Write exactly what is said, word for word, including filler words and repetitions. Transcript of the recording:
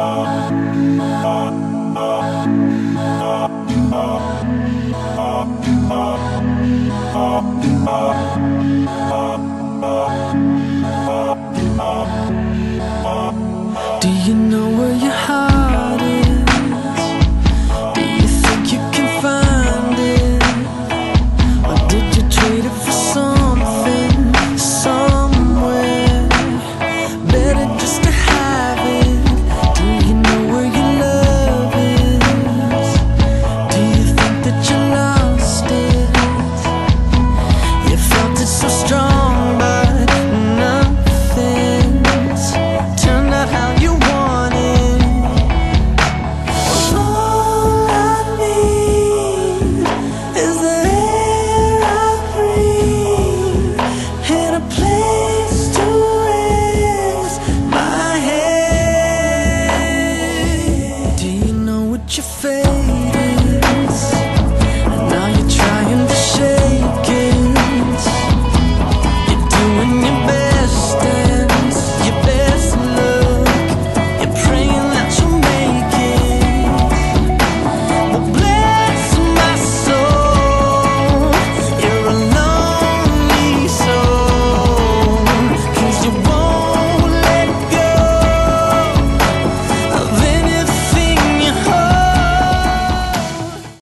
Do you know where your heart?